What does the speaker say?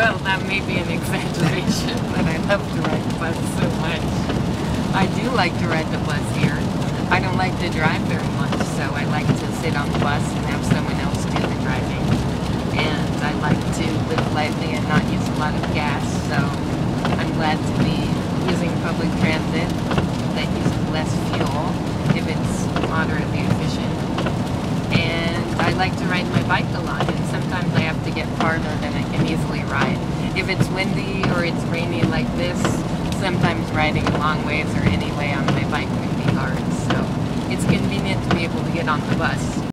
Well, that may be an exaggeration, but I love to ride the bus so much. I do like to ride the bus here. I don't like to drive very much, so I like to sit on the bus and have someone else do the driving. And I like to live lightly and not use a lot of gas, so I'm glad to be using public transit that uses less fuel if it's moderately efficient. And I like to ride my bike a lot, and sometimes I have to get farther than I can easily ride. If it's windy or it's rainy like this, sometimes riding long ways or any way on my bike would be hard. So it's convenient to be able to get on the bus.